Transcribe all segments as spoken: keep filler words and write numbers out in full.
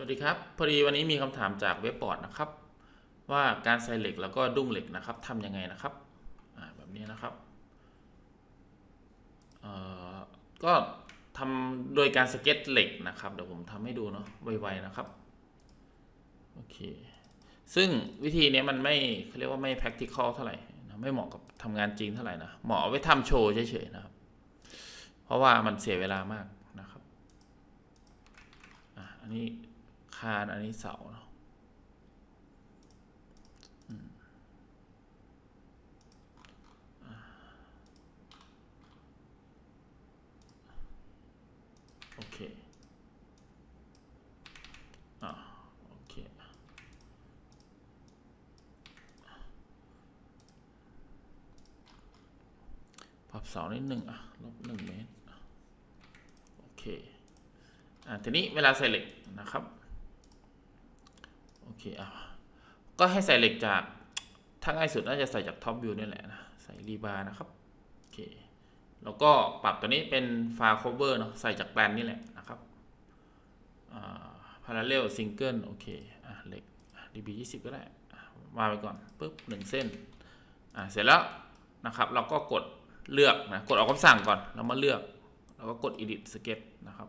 สวัสดีครับพอดีวันนี้มีคำถามจากเว็บบอร์ดนะครับว่าการใส่เหล็กแล้วก็ดุ้งเหล็กนะครับทำยังไงนะครับแบบนี้นะครับก็ทำโดยการสเก็ตเหล็กนะครับเดี๋ยวผมทำให้ดูเนาะไวๆนะครับโอเคซึ่งวิธีนี้มันไม่เขาเรียกว่าไม่ practical เท่าไหร่นะไม่เหมาะกับทำงานจริงเท่าไหร่นะเหมาะไว้ทำโชว์เฉยๆนะครับเพราะว่ามันเสียเวลามากนะครับอันนี้คานอันนี้เสาเนาะโอเคอ่าโอเคปรับเสานิดหนึ่งอ่ะลบหนึ่งเมตรโอเคอ่าทีนี้เวลาใส่เหล็กนะครับโอเคอ่ะก็ให้ใส่เหล็กจากถ้าง่ายสุดน่าจะใส่จากท็อปวิวนี่แหละนะใส่รีบาร์นะครับโอเคแล้วก็ปรับตัวนี้เป็นฟาโคเวอร์เนาะใส่จากแปลนนี่แหละนะครับพาราเรลซิงเกิลโอเคอ่ะเหล็ก ดี บี ยี่สิบก็ได้มาไปก่อนปุ๊บหนึ่งเส้นอ่ะเสร็จแล้วนะครับเราก็กดเลือกนะกดออกคำสั่งก่อนแล้วมาเลือกแล้วก็กด edit sketch นะครับ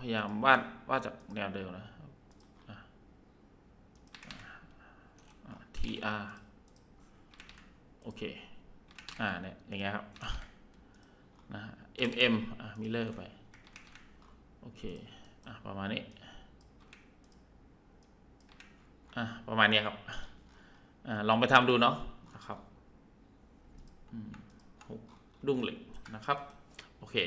พยายามวาดวาดจากแนวเดิมนะ ที อาร์ โอเคอ่าเนี่ยอย่างเงี้ยครับนะ เอ็ม เอ็ม อ่ะมิเลอร์ไปโอเคอ่ะประมาณนี้อ่ะประมาณนี้ครับอ่าลองไปทำดูเนาะนะครับดุ้งเหล็กนะครับโอเค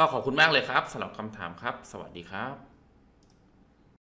ก็ขอบคุณมากเลยครับสำหรับคำถามครับสวัสดีครับ